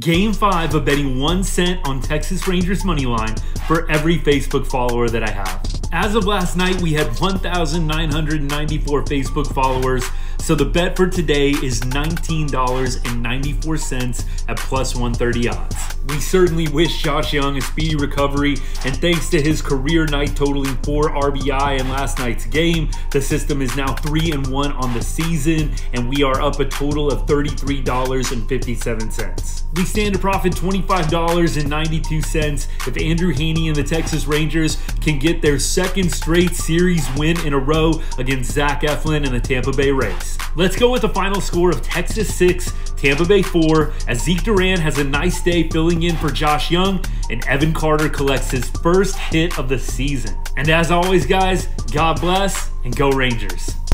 Game 5 of betting 1 cent on Texas Rangers money line for every Facebook follower that I have. As of last night, we had 1,994 Facebook followers, so the bet for today is $19.94 at plus 130 odds. We certainly wish Josh Jung a speedy recovery, and thanks to his career night totaling 4 RBI in last night's game, the system is now 3-1 on the season, and we are up a total of $33.57. We stand to profit $25.92 if Andrew Heaney and the Texas Rangers can get their second straight series win in a row against Zach Eflin and the Tampa Bay Rays. Let's go with the final score of Texas 6, Tampa Bay 4, as Zeke Duran has a nice day filling in for Josh Jung, and Evan Carter collects his first hit of the season. And as always, guys, God bless and go Rangers.